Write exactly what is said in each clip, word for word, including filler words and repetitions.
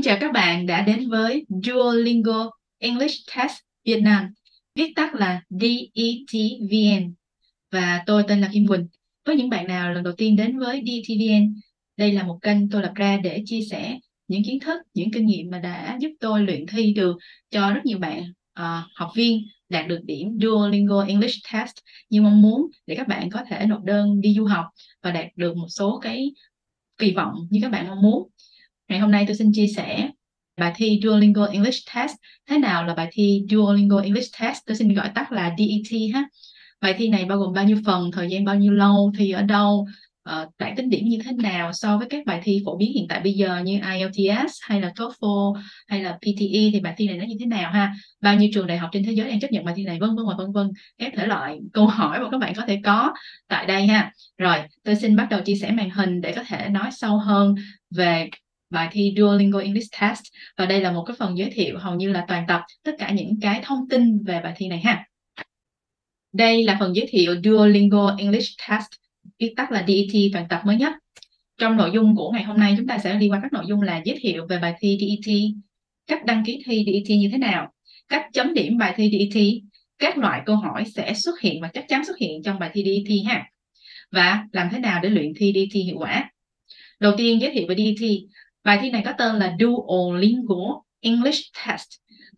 Xin chào các bạn đã đến với Duolingo English Test Việt Nam, viết tắt là D E T V N. Và tôi tên là Kim Quỳnh. Với những bạn nào lần đầu tiên đến với D E T V N, đây là một kênh tôi lập ra để chia sẻ những kiến thức, những kinh nghiệm mà đã giúp tôi luyện thi được cho rất nhiều bạn uh, học viên đạt được điểm Duolingo English Test như mong muốn, để các bạn có thể nộp đơn đi du học và đạt được một số cái kỳ vọng như các bạn mong muốn. Ngày hôm nay tôi xin chia sẻ bài thi Duolingo English Test. Thế nào là bài thi Duolingo English Test? Tôi xin gọi tắt là D E T ha. Bài thi này bao gồm bao nhiêu phần, thời gian bao nhiêu lâu, thi ở đâu, đạt tính điểm như thế nào so với các bài thi phổ biến hiện tại bây giờ như I E L T S hay là TOEFL hay là P T E, thì bài thi này nó như thế nào ha? Bao nhiêu trường đại học trên thế giới đang chấp nhận bài thi này, vân vân và vân vân. Các thể loại câu hỏi mà các bạn có thể có tại đây ha. Rồi, tôi xin bắt đầu chia sẻ màn hình để có thể nói sâu hơn về bài thi Duolingo English Test, và đây là một cái phần giới thiệu hầu như là toàn tập tất cả những cái thông tin về bài thi này ha. Đây là phần giới thiệu Duolingo English Test, viết tắt là D E T toàn tập mới nhất. Trong nội dung của ngày hôm nay chúng ta sẽ đi qua các nội dung là giới thiệu về bài thi D E T, cách đăng ký thi D E T như thế nào, cách chấm điểm bài thi D E T, các loại câu hỏi sẽ xuất hiện và chắc chắn xuất hiện trong bài thi D E T ha, và làm thế nào để luyện thi D E T hiệu quả. Đầu tiên giới thiệu về D E T. Bài thi này có tên là Duolingo English Test.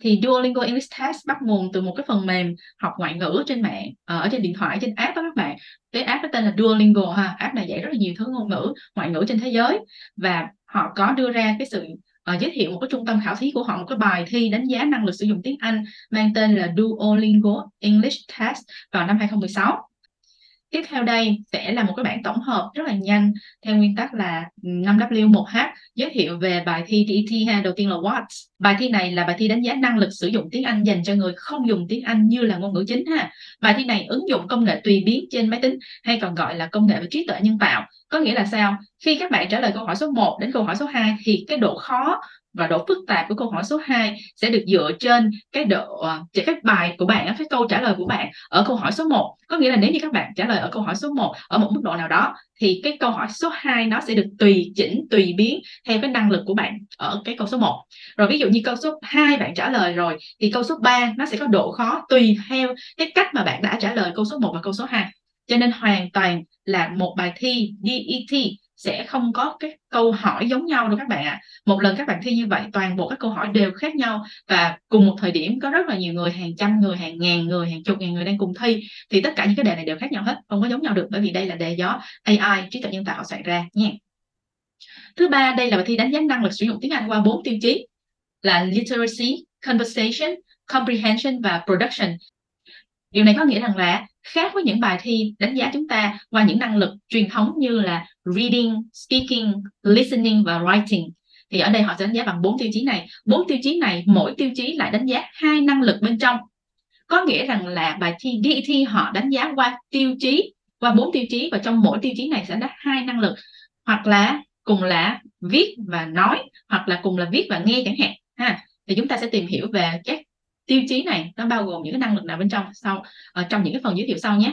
Thì Duolingo English Test bắt nguồn từ một cái phần mềm học ngoại ngữ trên mạng, ở trên điện thoại, trên app đó các bạn. Cái app có tên là Duolingo ha. App này dạy rất là nhiều thứ ngôn ngữ, ngoại ngữ trên thế giới, và họ có đưa ra cái sự uh, giới thiệu một cái trung tâm khảo thí của họ, một cái bài thi đánh giá năng lực sử dụng tiếng Anh mang tên là Duolingo English Test vào năm hai không một sáu. Tiếp theo đây sẽ là một cái bản tổng hợp rất là nhanh theo nguyên tắc là năm W một H, giới thiệu về bài thi D E T ha. Đầu tiên là What. Bài thi này là bài thi đánh giá năng lực sử dụng tiếng Anh dành cho người không dùng tiếng Anh như là ngôn ngữ chính ha. Bài thi này ứng dụng công nghệ tùy biến trên máy tính hay còn gọi là công nghệ về trí tuệ nhân tạo. Có nghĩa là sao? Khi các bạn trả lời câu hỏi số một đến câu hỏi số hai thì cái độ khó và độ phức tạp của câu hỏi số hai sẽ được dựa trên cái độ cái bài của bạn, cái câu trả lời của bạn ở câu hỏi số một. Có nghĩa là nếu như các bạn trả lời ở câu hỏi số một ở một mức độ nào đó thì cái câu hỏi số hai nó sẽ được tùy chỉnh, tùy biến theo cái năng lực của bạn ở cái câu số một. Rồi ví dụ như câu số hai bạn trả lời rồi thì câu số ba nó sẽ có độ khó tùy theo cái cách mà bạn đã trả lời câu số một và câu số hai. Cho nên hoàn toàn là một bài thi D E T sẽ không có cái câu hỏi giống nhau đâu các bạn ạ. À. Một lần các bạn thi như vậy, toàn bộ các câu hỏi đều khác nhau, và cùng một thời điểm có rất là nhiều người, hàng trăm người, hàng ngàn người, hàng chục ngàn người đang cùng thi, thì tất cả những cái đề này đều khác nhau hết, không có giống nhau được, bởi vì đây là đề do A I, trí tuệ nhân tạo soạn ra nha. Thứ ba, đây là bài thi đánh giá năng lực sử dụng tiếng Anh qua bốn tiêu chí là literacy, conversation, comprehension và production. Điều này có nghĩa rằng là khác với những bài thi đánh giá chúng ta qua những năng lực truyền thống như là reading, speaking, listening và writing, thì ở đây họ sẽ đánh giá bằng bốn tiêu chí này. Bốn tiêu chí này, mỗi tiêu chí lại đánh giá hai năng lực bên trong. Có nghĩa rằng là bài thi D E T họ đánh giá qua tiêu chí, qua bốn tiêu chí, và trong mỗi tiêu chí này sẽ đánh giá hai năng lực, hoặc là cùng là viết và nói, hoặc là cùng là viết và nghe chẳng hạn ha. Thì chúng ta sẽ tìm hiểu về các tiêu chí này nó bao gồm những cái năng lực nào bên trong sau ở trong những cái phần giới thiệu sau nhé.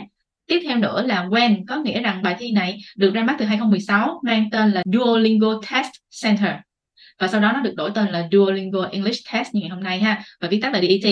Tiếp theo nữa là When, có nghĩa rằng bài thi này được ra mắt từ hai không một sáu, mang tên là Duolingo Test Center, và sau đó nó được đổi tên là Duolingo English Test như ngày hôm nay ha, và viết tắt là D E T.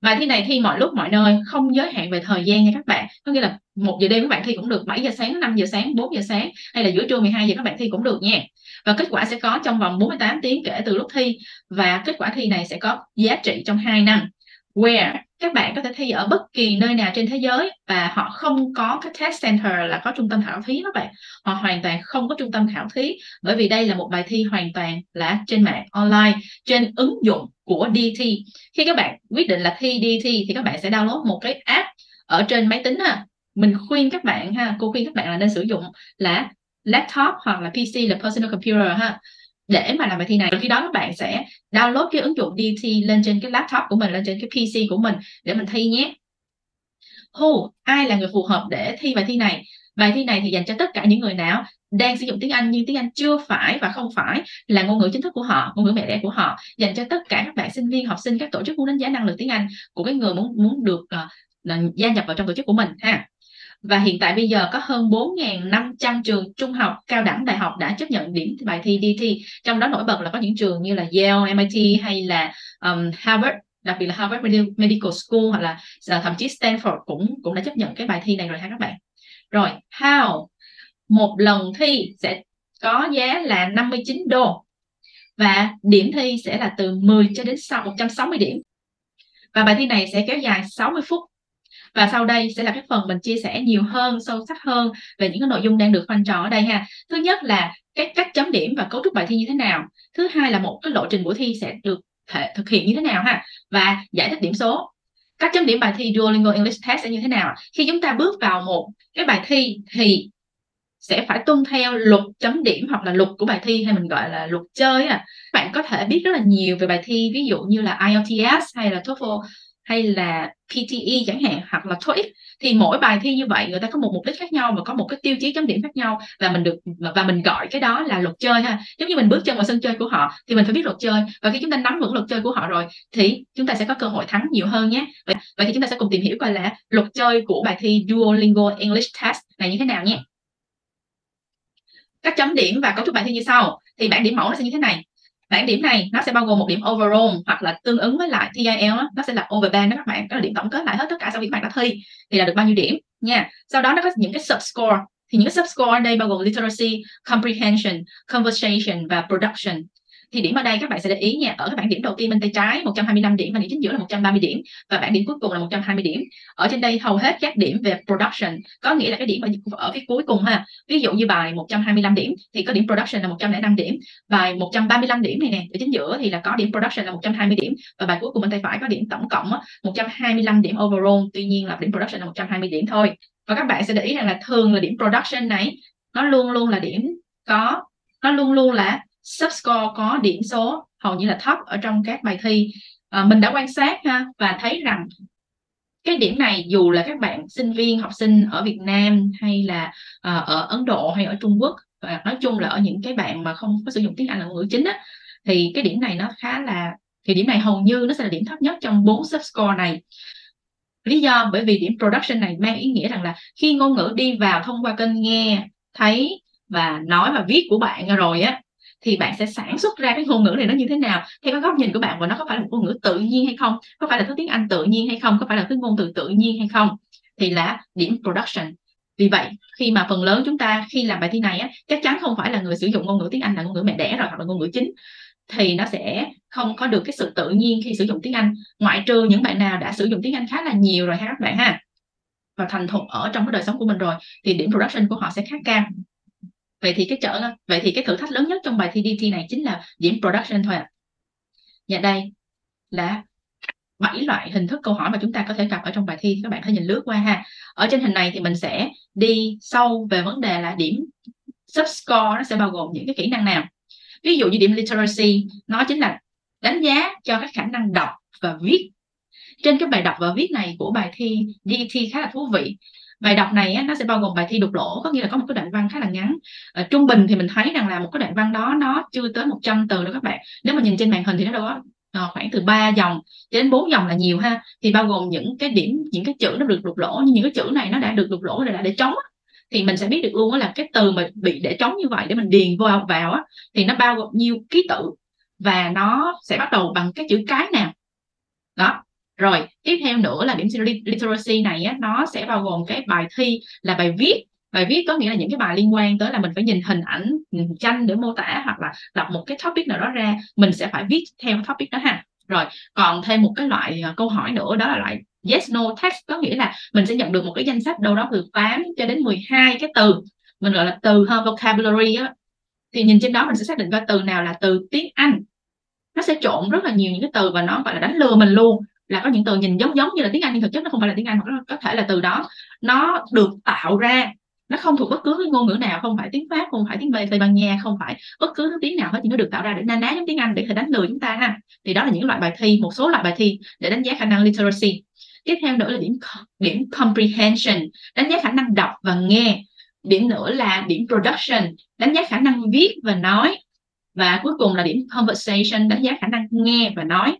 Bài thi này thi mọi lúc mọi nơi, không giới hạn về thời gian nha các bạn. Có nghĩa là một giờ đêm các bạn thi cũng được, bảy giờ sáng, năm giờ sáng, bốn giờ sáng, hay là giữa trưa mười hai giờ các bạn thi cũng được nha. Và kết quả sẽ có trong vòng bốn mươi tám tiếng kể từ lúc thi, và kết quả thi này sẽ có giá trị trong hai năm. Where, các bạn có thể thi ở bất kỳ nơi nào trên thế giới, và họ không có cái test center là có trung tâm khảo thí các bạn. Họ hoàn toàn không có trung tâm khảo thí, bởi vì đây là một bài thi hoàn toàn là trên mạng, online, trên ứng dụng của D E T. Khi các bạn quyết định là thi D E T thì các bạn sẽ download một cái app ở trên máy tính ha. Mình khuyên các bạn ha, cô khuyên các bạn là nên sử dụng là laptop hoặc là P C, là personal computer ha, để mà làm bài thi này. Khi đó các bạn sẽ download cái ứng dụng D E T lên trên cái laptop của mình, lên trên cái P C của mình để mình thi nhé. Who, ai là người phù hợp để thi bài thi này? Bài thi này thì dành cho tất cả những người nào đang sử dụng tiếng Anh nhưng tiếng Anh chưa phải và không phải là ngôn ngữ chính thức của họ, ngôn ngữ mẹ đẻ của họ, dành cho tất cả các bạn sinh viên, học sinh, các tổ chức muốn đánh giá năng lực tiếng Anh của cái người muốn muốn được uh, gia nhập vào trong tổ chức của mình ha. Và hiện tại bây giờ có hơn bốn nghìn năm trăm trường trung học, cao đẳng, đại học đã chấp nhận điểm bài thi đê tê. Trong đó nổi bật là có những trường như là Yale, em ai ti hay là um, Harvard, đặc biệt là Harvard Medical School, hoặc là thậm chí Stanford cũng cũng đã chấp nhận cái bài thi này rồi ha các bạn. Rồi, how? Một lần thi sẽ có giá là năm mươi chín đô và điểm thi sẽ là từ mười cho đến một trăm sáu mươi điểm. Và bài thi này sẽ kéo dài sáu mươi phút. Và sau đây sẽ là cái phần mình chia sẻ nhiều hơn, sâu sắc hơn về những cái nội dung đang được khoanh trò ở đây ha. Thứ nhất là cái cách chấm điểm và cấu trúc bài thi như thế nào. Thứ hai là một cái lộ trình buổi thi sẽ được thể thực hiện như thế nào ha. Và giải thích điểm số. Cách chấm điểm bài thi Duolingo English Test sẽ như thế nào? Khi chúng ta bước vào một cái bài thi thì sẽ phải tuân theo luật chấm điểm hoặc là luật của bài thi, hay mình gọi là luật chơi. À. Bạn có thể biết rất là nhiều về bài thi, ví dụ như là ai eo tê ét hay là TOEFL hay là pê tê e chẳng hạn, hoặc là TOEIC. Thì mỗi bài thi như vậy người ta có một mục đích khác nhau và có một cái tiêu chí chấm điểm khác nhau, và mình được và mình gọi cái đó là luật chơi ha. Giống như mình bước chân vào sân chơi của họ thì mình phải biết luật chơi, và khi chúng ta nắm vững luật chơi của họ rồi thì chúng ta sẽ có cơ hội thắng nhiều hơn nhé. Vậy, vậy thì chúng ta sẽ cùng tìm hiểu coi là luật chơi của bài thi Duolingo English Test này như thế nào nhé. Các chấm điểm và cấu trúc bài thi như sau. Thì bảng điểm mẫu nó sẽ như thế này. Bảng điểm này nó sẽ bao gồm một điểm overall, hoặc là tương ứng với lại thi ai eo nó sẽ là overband đó các bạn. Đó là điểm tổng kết lại hết tất cả sau khi bạn đã thi thì là được bao nhiêu điểm nha. Sau đó nó có những cái subscore. Thì những cái subscore ở đây bao gồm literacy, comprehension, conversation và production. Thì điểm ở đây các bạn sẽ để ý nha. Ở cái bảng điểm đầu tiên bên tay trái một trăm hai mươi lăm điểm, và điểm chính giữa là một trăm ba mươi điểm, và bảng điểm cuối cùng là một trăm hai mươi điểm. Ở trên đây hầu hết các điểm về production, có nghĩa là cái điểm ở, ở cái cuối cùng ha. Ví dụ như bài một trăm hai mươi lăm điểm thì có điểm production là một trăm lẻ năm điểm, bài một trăm ba mươi lăm điểm này nè, ở chính giữa thì là có điểm production là một trăm hai mươi điểm, và bài cuối cùng bên tay phải có điểm tổng cộng một trăm hai mươi lăm điểm overall, tuy nhiên là điểm production là một trăm hai mươi điểm thôi. Và các bạn sẽ để ý rằng là thường là điểm production này nó luôn luôn là điểm có nó luôn luôn là subscore có điểm số hầu như là thấp ở trong các bài thi. À, mình đã quan sát ha, và thấy rằng cái điểm này dù là các bạn sinh viên, học sinh ở Việt Nam hay là à, ở Ấn Độ hay ở Trung Quốc, và nói chung là ở những cái bạn mà không có sử dụng tiếng Anh là ngữ chính á, thì cái điểm này nó khá là thì điểm này hầu như nó sẽ là điểm thấp nhất trong bốn subscore này. Lý do bởi vì điểm production này mang ý nghĩa rằng là khi ngôn ngữ đi vào thông qua kênh nghe, thấy và nói và viết của bạn rồi á, thì bạn sẽ sản xuất ra cái ngôn ngữ này nó như thế nào theo cái góc nhìn của bạn, và nó có phải là một ngôn ngữ tự nhiên hay không, có phải là thứ tiếng Anh tự nhiên hay không, có phải là thứ ngôn từ tự nhiên hay không, thì là điểm production. Vì vậy khi mà phần lớn chúng ta khi làm bài thi này á, chắc chắn không phải là người sử dụng ngôn ngữ tiếng Anh là ngôn ngữ mẹ đẻ rồi, hoặc là ngôn ngữ chính, thì nó sẽ không có được cái sự tự nhiên khi sử dụng tiếng Anh, ngoại trừ những bạn nào đã sử dụng tiếng Anh khá là nhiều rồi ha các bạn ha, và thành thục ở trong cái đời sống của mình rồi thì điểm production của họ sẽ khá cao. Vậy thì cái trở vậy thì cái thử thách lớn nhất trong bài thi đê tê này chính là điểm production thôi ạ. À. Và đây là bảy loại hình thức câu hỏi mà chúng ta có thể gặp ở trong bài thi, các bạn hãy nhìn lướt qua ha. Ở trên hình này thì mình sẽ đi sâu về vấn đề là điểm subscore nó sẽ bao gồm những cái kỹ năng nào. Ví dụ như điểm literacy, nó chính là đánh giá cho các khả năng đọc và viết. Trên cái bài đọc và viết này của bài thi đê tê khá là thú vị. Bài đọc này á, nó sẽ bao gồm bài thi đục lỗ, có nghĩa là có một cái đoạn văn khá là ngắn. À, trung bình thì mình thấy rằng là một cái đoạn văn đó nó chưa tới một trăm từ đâu các bạn. Nếu mà nhìn trên màn hình thì nó đâu đó à, khoảng từ ba dòng đến bốn dòng là nhiều ha. Thì bao gồm những cái điểm, những cái chữ nó được đục lỗ, nhưng những cái chữ này nó đã được đục lỗ rồi, đã để trống á, thì mình sẽ biết được luôn là cái từ mà bị để trống như vậy để mình điền vào vào á, thì nó bao gồm nhiều ký tự và nó sẽ bắt đầu bằng cái chữ cái nào đó. Rồi, tiếp theo nữa là điểm literacy này á, nó sẽ bao gồm cái bài thi là bài viết. Bài viết có nghĩa là những cái bài liên quan tới là mình phải nhìn hình ảnh, nhìn tranh để mô tả, hoặc là đọc một cái topic nào đó ra, mình sẽ phải viết theo topic đó ha. Rồi, còn thêm một cái loại câu hỏi nữa, đó là loại yes no text, có nghĩa là mình sẽ nhận được một cái danh sách đâu đó từ tám cho đến mười hai cái từ. Mình gọi là từ ha, vocabulary á. Thì nhìn trên đó mình sẽ xác định coi từ nào là từ tiếng Anh. Nó sẽ trộn rất là nhiều những cái từ và nó gọi là đánh lừa mình luôn. Là có những từ nhìn giống giống như là tiếng Anh nhưng thực chất nó không phải là tiếng Anh, hoặc có thể là từ đó nó được tạo ra, nó không thuộc bất cứ cái ngôn ngữ nào, không phải tiếng Pháp, không phải tiếng Tây Ban Nha, không phải bất cứ thứ tiếng nào hết, nhưng nó được tạo ra để na ná giống tiếng Anh để đánh lừa chúng ta ha. Thì đó là những loại bài thi, một số loại bài thi để đánh giá khả năng literacy. Tiếp theo nữa là điểm điểm comprehension, đánh giá khả năng đọc và nghe. Điểm nữa là điểm production, đánh giá khả năng viết và nói. Và cuối cùng là điểm conversation, đánh giá khả năng nghe và nói.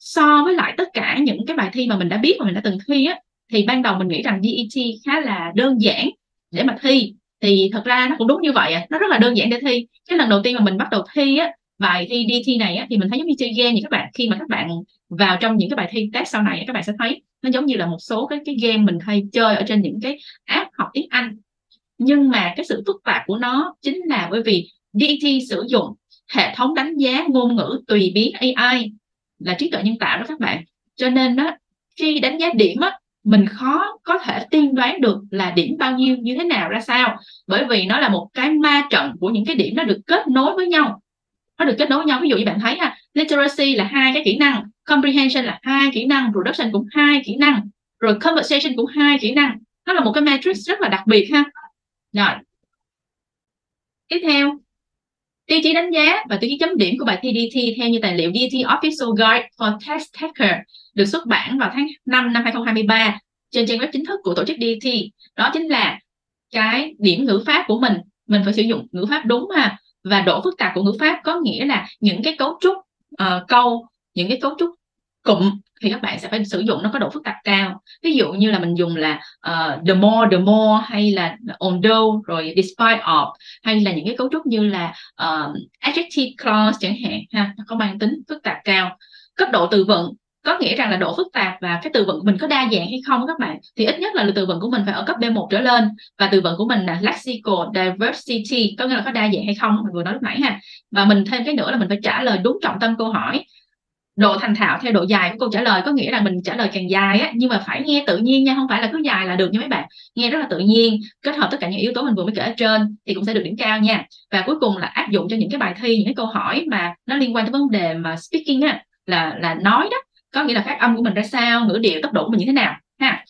So với lại tất cả những cái bài thi mà mình đã biết mà mình đã từng thi á, thì ban đầu mình nghĩ rằng gi i tê khá là đơn giản để mà thi, thì thật ra nó cũng đúng như vậy à. Nó rất là đơn giản để thi. Cái lần đầu tiên mà mình bắt đầu thi á, bài thi đi thi này á, thì mình thấy giống như chơi game. Thì các bạn khi mà các bạn vào trong những cái bài thi test sau này, các bạn sẽ thấy nó giống như là một số cái, cái game mình hay chơi ở trên những cái app học tiếng Anh. Nhưng mà cái sự phức tạp của nó chính là bởi vì gi i tê sử dụng hệ thống đánh giá ngôn ngữ tùy biến a i, là trí tuệ nhân tạo đó các bạn. Cho nên đó, khi đánh giá điểm á, mình khó có thể tiên đoán được là điểm bao nhiêu, như thế nào, ra sao. Bởi vì nó là một cái ma trận của những cái điểm nó được kết nối với nhau. Nó được kết nối với nhau. Ví dụ như bạn thấy ha, literacy là hai cái kỹ năng, comprehension là hai kỹ năng, production cũng hai kỹ năng, rồi conversation cũng hai kỹ năng. Nó là một cái matrix rất là đặc biệt ha. Rồi. Tiếp theo, tiêu chí đánh giá và tiêu chí chấm điểm của bài thi đê tê theo như tài liệu đê tê Official Guide for Test Taker được xuất bản vào tháng năm năm hai nghìn không trăm hai mươi ba trên trang web chính thức của tổ chức đê tê. Đó chính là cái điểm ngữ pháp của mình. Mình phải sử dụng ngữ pháp đúng ha. Và độ phức tạp của ngữ pháp có nghĩa là những cái cấu trúc uh, câu, những cái cấu trúc cụm thì các bạn sẽ phải sử dụng nó có độ phức tạp cao. Ví dụ như là mình dùng là uh, the more, the more, hay là although, rồi despite of, hay là những cái cấu trúc như là uh, adjective clause chẳng hạn ha, nó có mang tính phức tạp cao. Cấp độ từ vựng có nghĩa rằng là độ phức tạp và cái từ vựng mình có đa dạng hay không các bạn. Thì ít nhất là từ vựng của mình phải ở cấp B một trở lên, và từ vựng của mình là lexical diversity, có nghĩa là có đa dạng hay không, mình vừa nói lúc nãy ha. Và mình thêm cái nữa là mình phải trả lời đúng trọng tâm câu hỏi. Độ thành thạo theo độ dài của câu trả lời, có nghĩa là mình trả lời càng dài á, nhưng mà phải nghe tự nhiên nha, không phải là cứ dài là được nha mấy bạn. Nghe rất là tự nhiên, kết hợp tất cả những yếu tố mình vừa mới kể ở trên thì cũng sẽ được điểm cao nha. Và cuối cùng là áp dụng cho những cái bài thi, những cái câu hỏi mà nó liên quan tới vấn đề mà speaking á, là là nói đó, có nghĩa là phát âm của mình ra sao, ngữ điệu, tốc độ của mình như thế nào ha.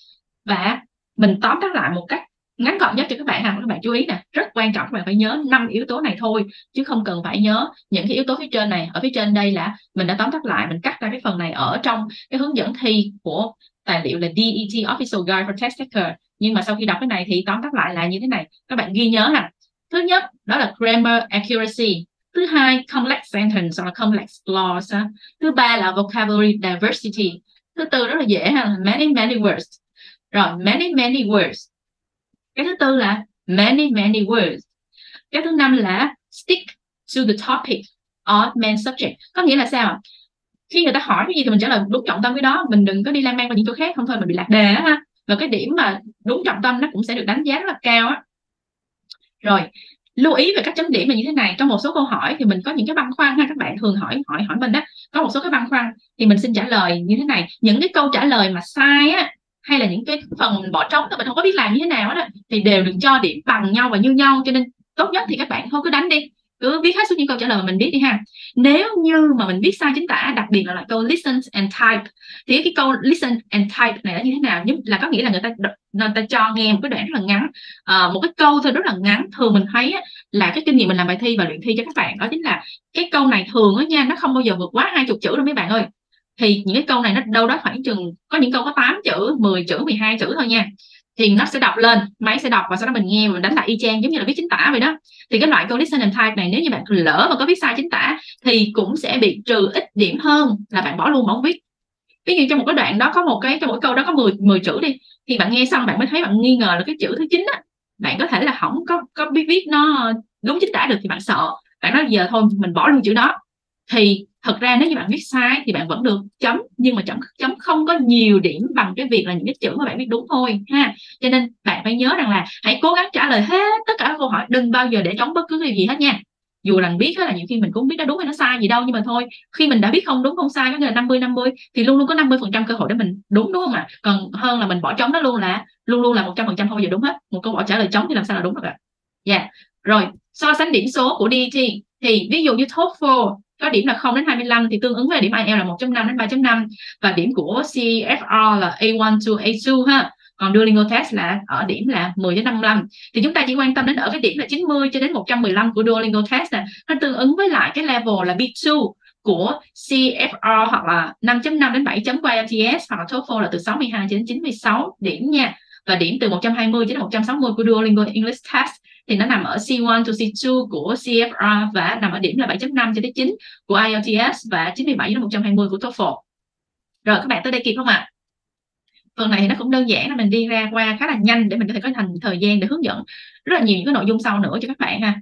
Và mình tóm tắt lại một cách ngắn gọn nhất cho các bạn ha, các bạn chú ý nè, rất quan trọng các bạn phải nhớ năm yếu tố này thôi, chứ không cần phải nhớ những cái yếu tố phía trên này. Ở phía trên đây là mình đã tóm tắt lại, mình cắt ra cái phần này ở trong cái hướng dẫn thi của tài liệu là đê tê Official Guide for Test Taker. Nhưng mà sau khi đọc cái này thì tóm tắt lại là như thế này, các bạn ghi nhớ ha. Thứ nhất đó là grammar accuracy. Thứ hai, complex sentence hoặc là complex clause. Thứ ba là vocabulary diversity. Thứ tư rất là dễ ha, many many words. Rồi many many words. Cái thứ tư là many many words. Cái thứ năm là stick to the topic or main subject. Có nghĩa là sao? Khi người ta hỏi cái gì thì mình trả lời đúng trọng tâm cái đó, mình đừng có đi lan man vào những chỗ khác, không thôi mình bị lạc đề đó ha. Và cái điểm mà đúng trọng tâm nó cũng sẽ được đánh giá rất là cao á. Rồi lưu ý về các chấm điểm là như thế này. Trong một số câu hỏi thì mình có những cái băn khoăn ha, các bạn thường hỏi hỏi hỏi mình á, có một số cái băn khoăn thì mình xin trả lời như thế này. Những cái câu trả lời mà sai á, hay là những cái phần mình bỏ trống thì mình không có biết làm như thế nào đó, thì đều được cho điểm bằng nhau và như nhau. Cho nên tốt nhất thì các bạn thôi cứ đánh đi, cứ viết hết số những câu trả lời mà mình biết đi ha. Nếu như mà mình viết sai chính tả, đặc biệt là loại câu listen and type, thì cái câu listen and type này là như thế nào? Như là có nghĩa là người ta người ta cho nghe một cái đoạn rất là ngắn, à, một cái câu thôi rất là ngắn. Thường mình thấy á, là cái kinh nghiệm mình làm bài thi và luyện thi cho các bạn đó chính là cái câu này thường á nha, nó không bao giờ vượt quá hai chục chữ đâu mấy bạn ơi. Thì những cái câu này nó đâu đó khoảng chừng, có những câu có tám chữ, mười chữ, mười hai chữ thôi nha. Thì nó sẽ đọc lên, máy sẽ đọc và sau đó mình nghe, mình đánh lại y chang giống như là viết chính tả vậy đó. Thì cái loại câu listen and type này nếu như bạn lỡ mà có viết sai chính tả thì cũng sẽ bị trừ ít điểm hơn là bạn bỏ luôn mà không viết. Ví dụ trong một cái đoạn đó có một cái, trong mỗi câu đó có mười chữ đi, thì bạn nghe xong bạn mới thấy bạn nghi ngờ là cái chữ thứ chín á, bạn có thể là không có có biết viết nó đúng chính tả được thì bạn sợ. Bạn nói giờ thôi mình bỏ luôn chữ đó. Thì thật ra nếu như bạn viết sai thì bạn vẫn được chấm, nhưng mà chấm chấm không có nhiều điểm bằng cái việc là những cái chữ mà bạn viết đúng thôi ha. Cho nên bạn phải nhớ rằng là hãy cố gắng trả lời hết tất cả các câu hỏi, đừng bao giờ để trống bất cứ điều gì hết nha. Dù rằng biết là nhiều khi mình cũng không biết nó đúng hay nó sai gì đâu, nhưng mà thôi, khi mình đã biết không đúng không sai, có nghĩa là năm mươi năm mươi, thì luôn luôn có năm mươi phần trăm cơ hội để mình đúng đúng không ạ? À? Còn hơn là mình bỏ trống đó luôn là luôn luôn là một trăm phần trăm không bao giờ đúng hết. Một câu bỏ trả lời trống thì làm sao là đúng được ạ? Dạ. Rồi, so sánh điểm số của đê tê thì ví dụ như TOEFL có điểm là không đến hai mươi lăm thì tương ứng với điểm ai eo là một chấm năm đến ba chấm năm, và điểm của xê ép rờ là A một to A hai ha. Còn Duolingo Test là ở điểm là mười đến năm mươi lăm. Thì chúng ta chỉ quan tâm đến ở cái điểm là chín mươi cho đến một trăm mười lăm của Duolingo Test nè, nó tương ứng với lại cái level là B hai của xê ép rờ hoặc là năm chấm năm đến bảy chấm của ai eo ti ét, hoặc là TOEFL là từ sáu mươi hai cho đến chín mươi sáu điểm nha. Và điểm từ một trăm hai mươi cho đến một trăm sáu mươi của Duolingo English Test thì nó nằm ở C một to C hai của xê ép rờ và nằm ở điểm là bảy chấm năm cho đến chín của ai eo ti ét và chín mươi bảy đến một trăm hai mươi của TOEFL. Rồi các bạn tới đây kịp không ạ? À? Phần này thì nó cũng đơn giản là mình đi ra qua khá là nhanh để mình có thể có thành thời gian để hướng dẫn rất là nhiều những cái nội dung sau nữa cho các bạn ha.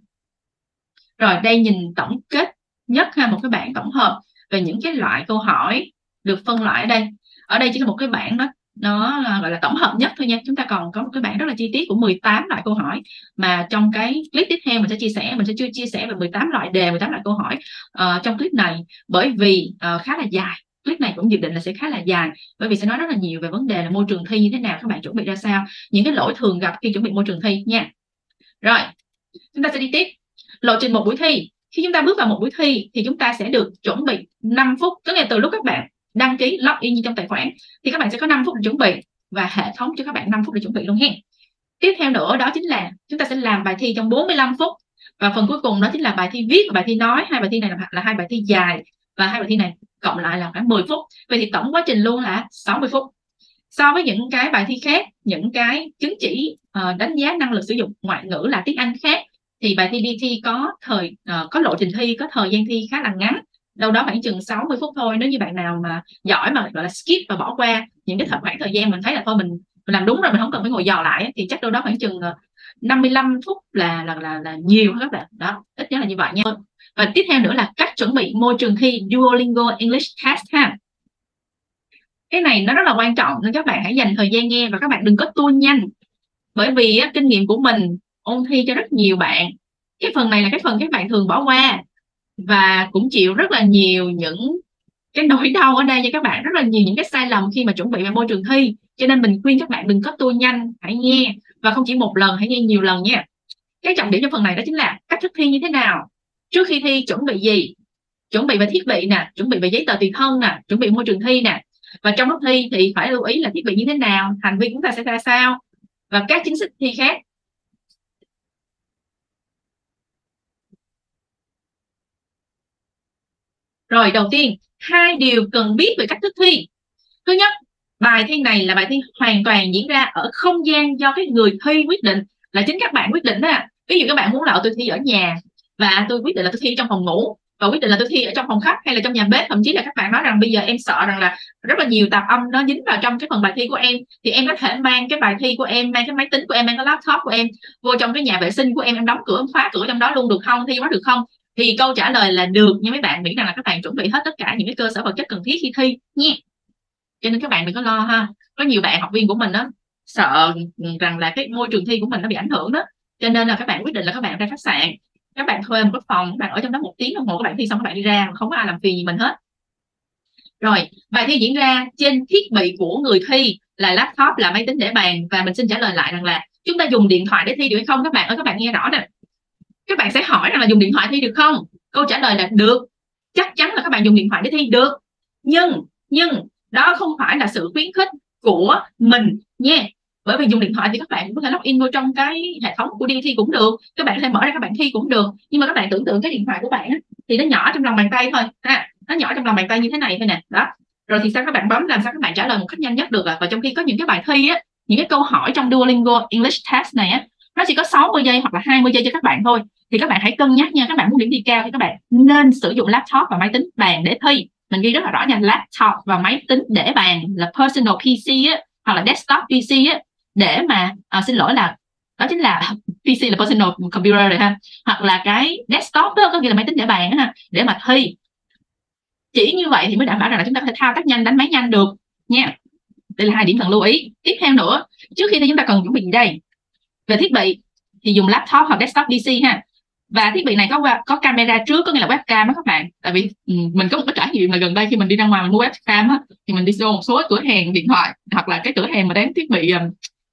Rồi đây nhìn tổng kết nhất ha, một cái bảng tổng hợp về những cái loại câu hỏi được phân loại ở đây. Ở đây chỉ là một cái bảng đó, nó gọi là tổng hợp nhất thôi nha. Chúng ta còn có một cái bảng rất là chi tiết của mười tám loại câu hỏi mà trong cái clip tiếp theo mình sẽ chia sẻ. Mình sẽ chưa chia sẻ về mười tám loại đề, mười tám loại câu hỏi uh, trong clip này, bởi vì uh, khá là dài. Clip này cũng dự định là sẽ khá là dài, bởi vì sẽ nói rất là nhiều về vấn đề là môi trường thi như thế nào, các bạn chuẩn bị ra sao, những cái lỗi thường gặp khi chuẩn bị môi trường thi nha. Rồi, chúng ta sẽ đi tiếp. Lộ trình một buổi thi. Khi chúng ta bước vào một buổi thi thì chúng ta sẽ được chuẩn bị năm phút, tức là từ lúc các bạn đăng ký log in như trong tài khoản thì các bạn sẽ có năm phút để chuẩn bị, và hệ thống cho các bạn năm phút để chuẩn bị luôn hen. Tiếp theo nữa đó chính là chúng ta sẽ làm bài thi trong bốn mươi lăm phút, và phần cuối cùng đó chính là bài thi viết và bài thi nói. Hai bài thi này là, là hai bài thi dài, và hai bài thi này cộng lại là khoảng mười phút. Vậy thì tổng quá trình luôn là sáu mươi phút. So với những cái bài thi khác, những cái chứng chỉ uh, đánh giá năng lực sử dụng ngoại ngữ là tiếng Anh khác, thì bài thi pê tê e có thời uh, có lộ trình thi, có thời gian thi khá là ngắn, đâu đó khoảng chừng sáu mươi phút thôi. Nếu như bạn nào mà giỏi mà gọi là skip và bỏ qua những cái khoảng thời gian mình thấy là thôi mình, mình làm đúng rồi, mình không cần phải ngồi dò lại, thì chắc đâu đó khoảng chừng năm mươi lăm phút là là là, là nhiều các bạn đó, ít nhất là như vậy nha. Và tiếp theo nữa là cách chuẩn bị môi trường thi Duolingo English Test ha. Cái này nó rất là quan trọng nên các bạn hãy dành thời gian nghe, và các bạn đừng có tua nhanh, bởi vì á, kinh nghiệm của mình ôn thi cho rất nhiều bạn, cái phần này là cái phần các bạn thường bỏ qua, và cũng chịu rất là nhiều những cái nỗi đau ở đây cho các bạn, rất là nhiều những cái sai lầm khi mà chuẩn bị về môi trường thi. Cho nên mình khuyên các bạn đừng có tua nhanh, hãy nghe, và không chỉ một lần, hãy nghe nhiều lần nha. Cái trọng điểm cho phần này đó chính là cách thức thi như thế nào, trước khi thi chuẩn bị gì, chuẩn bị về thiết bị nè, chuẩn bị về giấy tờ tùy thân nè, chuẩn bị môi trường thi nè, và trong lúc thi thì phải lưu ý là thiết bị như thế nào, hành vi chúng ta sẽ ra sao, và các chính sách thi khác. Rồi, đầu tiên hai điều cần biết về cách thức thi. Thứ nhất, bài thi này là bài thi hoàn toàn diễn ra ở không gian do cái người thi quyết định, là chính các bạn quyết định đó. Ví dụ các bạn muốn là tôi thi ở nhà, và tôi quyết định là tôi thi trong phòng ngủ, và quyết định là tôi thi ở trong phòng khách hay là trong nhà bếp. Thậm chí là các bạn nói rằng bây giờ em sợ rằng là rất là nhiều tạp âm nó dính vào trong cái phần bài thi của em, thì em có thể mang cái bài thi của em, mang cái máy tính của em, mang cái laptop của em vô trong cái nhà vệ sinh của em, em đóng cửa, em khóa cửa trong đó luôn được không, thi quá được không? Thì câu trả lời là được nha mấy bạn, miễn rằng là các bạn chuẩn bị hết tất cả những cái cơ sở vật chất cần thiết khi thi nha. Cho nên các bạn đừng có lo ha. Có nhiều bạn học viên của mình đó sợ rằng là cái môi trường thi của mình nó bị ảnh hưởng đó, cho nên là các bạn quyết định là các bạn ra khách sạn, các bạn thuê một cái phòng, các bạn ở trong đó một tiếng đồng hồ, các bạn thi xong các bạn đi ra, không có ai làm phiền gì mình hết. Rồi, bài thi diễn ra trên thiết bị của người thi là laptop, là máy tính để bàn, và mình xin trả lời lại rằng là chúng ta dùng điện thoại để thi được hay không các bạn ơi. Các bạn nghe rõ nè, các bạn sẽ hỏi rằng là dùng điện thoại thi được không? Câu trả lời là được, chắc chắn là các bạn dùng điện thoại để thi được, nhưng nhưng đó không phải là sự khuyến khích của mình nha. Bởi vì dùng điện thoại thì các bạn cũng có thể login vô trong cái hệ thống của đi thi cũng được, các bạn có thể mở ra các bạn thi cũng được, nhưng mà các bạn tưởng tượng cái điện thoại của bạn thì nó nhỏ trong lòng bàn tay thôi ha, nó nhỏ trong lòng bàn tay như thế này thôi nè đó. Rồi thì sao các bạn bấm, làm sao các bạn trả lời một cách nhanh nhất được à? Và trong khi có những cái bài thi á, những cái câu hỏi trong Duolingo English Test này á, nó chỉ có sáu mươi giây hoặc là hai mươi giây cho các bạn thôi, thì các bạn hãy cân nhắc nha. Các bạn muốn điểm thi cao thì các bạn nên sử dụng laptop và máy tính bàn để thi. Mình ghi rất là rõ nha, laptop và máy tính để bàn là personal pê xê á, hoặc là desktop pê xê á, để mà à, xin lỗi là đó chính là pê xê là personal computer rồi ha, hoặc là cái desktop đó có nghĩa là máy tính để bàn ha, để mà thi. Chỉ như vậy thì mới đảm bảo rằng là chúng ta có thể thao tác nhanh, đánh máy nhanh được nha. Đây là hai điểm cần lưu ý. Tiếp theo nữa, trước khi thì chúng ta cần chuẩn bị đây về thiết bị thì dùng laptop hoặc desktop pê xê ha, và thiết bị này có có camera trước, có nghĩa là webcam đó các bạn. Tại vì mình có một cái trải nghiệm là gần đây khi mình đi ra ngoài mình mua webcam á, thì mình đi vô một số cửa hàng điện thoại hoặc là cái cửa hàng mà bán thiết bị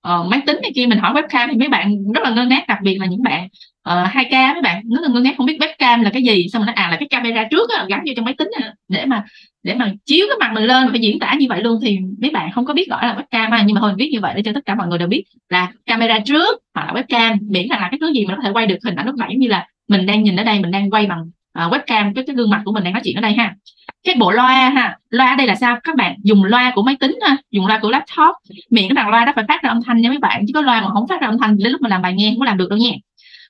uh, máy tính này kia, mình hỏi webcam thì mấy bạn rất là ngơ ngác, đặc biệt là những bạn uh, hai ca, mấy bạn rất là ngơ ngác không biết webcam là cái gì. Xong mình nói à là cái camera trước á, gắn vô trong máy tính để mà để mà chiếu cái mặt mình lên, phải diễn tả như vậy luôn, thì mấy bạn không có biết gọi là webcam ha. Nhưng mà thôi viết như vậy để cho tất cả mọi người đều biết là camera trước hoặc là webcam, miễn là, là cái thứ gì mà nó có thể quay được hình ảnh lúc nãy, như là mình đang nhìn ở đây, mình đang quay bằng uh, webcam cái, cái gương mặt của mình đang nói chuyện ở đây ha. Cái bộ loa ha, loa đây là sao? Các bạn dùng loa của máy tính ha, dùng loa của laptop, miễn rằng loa đó phải phát ra âm thanh nha mấy bạn, chứ có loa mà không phát ra âm thanh đến lúc mà làm bài nghe không có làm được đâu nha.